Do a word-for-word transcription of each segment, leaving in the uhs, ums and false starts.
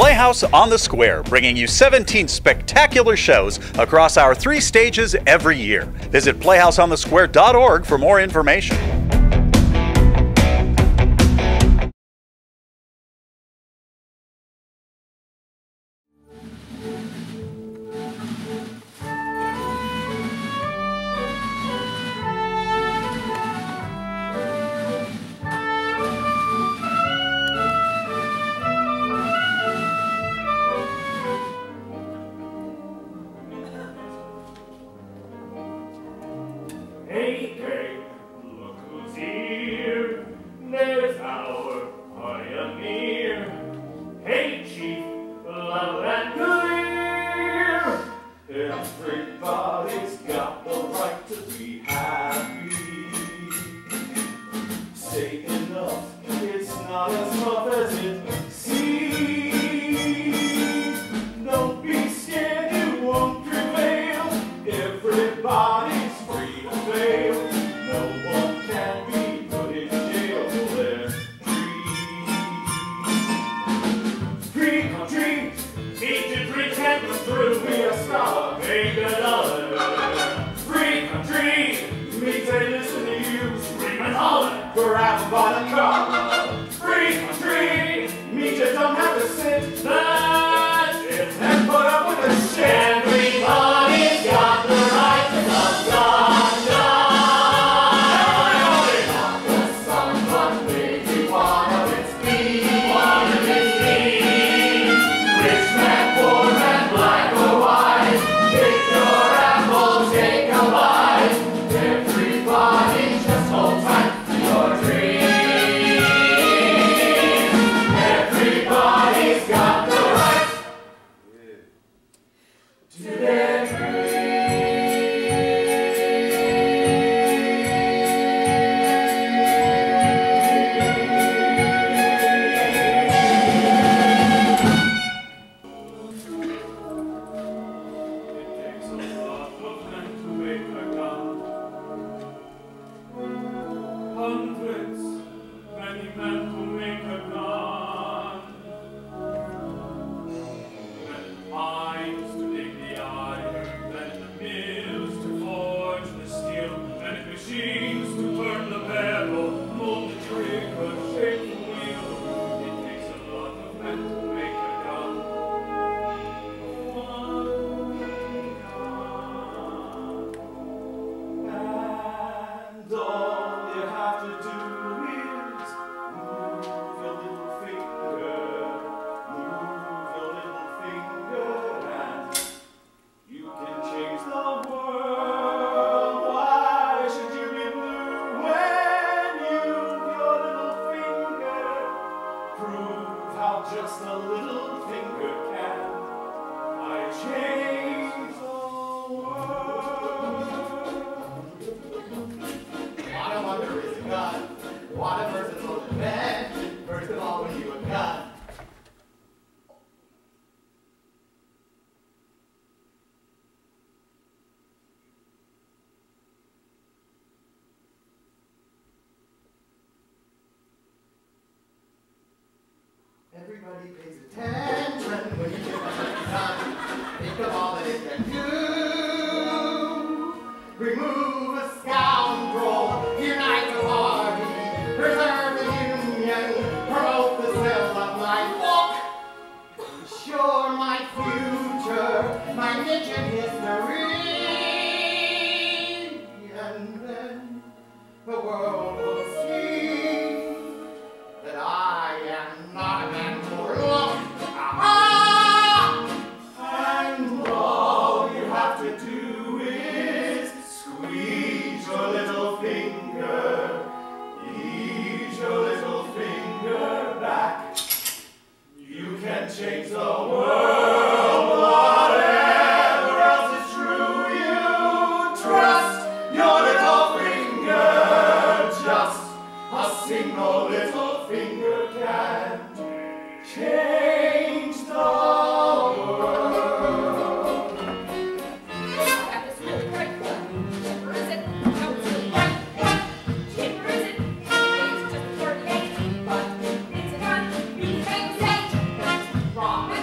Playhouse on the Square, bringing you seventeen spectacular shows across our three stages every year. Visit playhouse on the square dot org for more information. Hey, hey, look who's here, there's our pioneer. Hey, Chief, loud and clear, everybody's got the right to be happy. Say enough, it's not as rough as it seems. Don't be scared, it won't prevail, everybody. Grab by the collar, free country, me just don't have to sit back and put up with the shit. Everybody's got the right to love God. Everybody's got the sun, but we want of its be, want of its be. Rich man, poor man, black or white, pick your apple, take a bite. Everybody just hold tight. Hundreds, many men who make a gun. Many pines to dig the iron, many mills to forge the steel, many machines to turn the barrel, mold the trigger, shape the wheel. It takes a lot of men to make a gun. One gun. And all. Just a little finger can I change the world. What a wonder is a gun. What a versatile invention. First of all, when you a gun. Everybody pays attention when you get the time. Think of all that it can do. Remove a scoundrel, unite the party, preserve the union, promote the self of my book. Ensure my future, my niche in history. And then the world will see that I am not a man. Change the world, whatever else is true, you trust your little finger, just a single little finger can change the world. Wrong.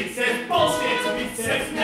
It's bullshit! It's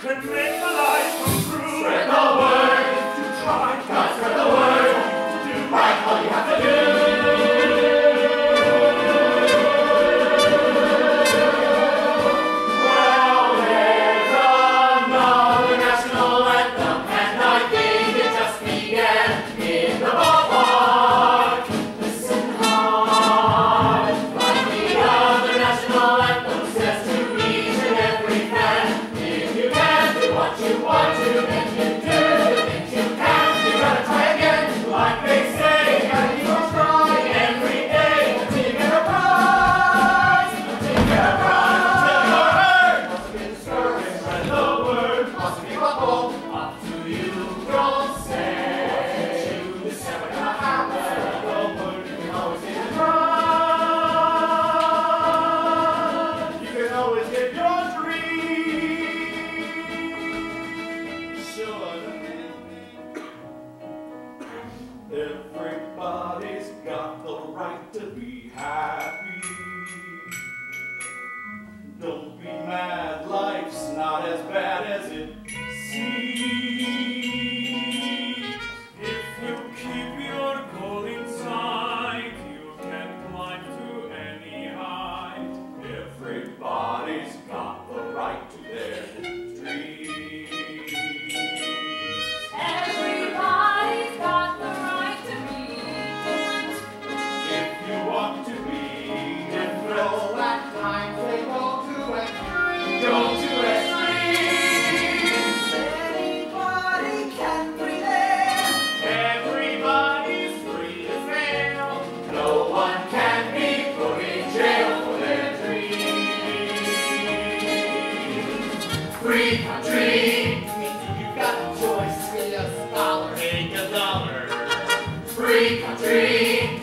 can make the light come through. Spread the word. To try to spread the word. To do right, all you have to do. Well, there's another national anthem, and I think it just began in the ballpark. Listen hard, like the other national anthem says to each and every man. If you can do what you want to, then you do the things you can. You gotta try again, like they say. You gotta keep on trying every day until you get a prize, until you get a prize, until you're heard. Must be the story, spread the word. Must be a bubble, up to you. Don't say this is never gonna happen. Spread the word, you can always get a prize. You can always get your dream. Everybody's got the right to be happy. Don't be mad, life's not as bad as it seems. If you keep your goal inside, you can climb to any height. Everybody's got the right to their dreams. Everybody's got the right to be different. If you want to be different, at times they go to extremes. Go to extremes. Anybody can prevail. Everybody's free to fail. No one can be put in jail for their dreams. Free country, you've got a choice. Be a scholar, make a dollar. Free country.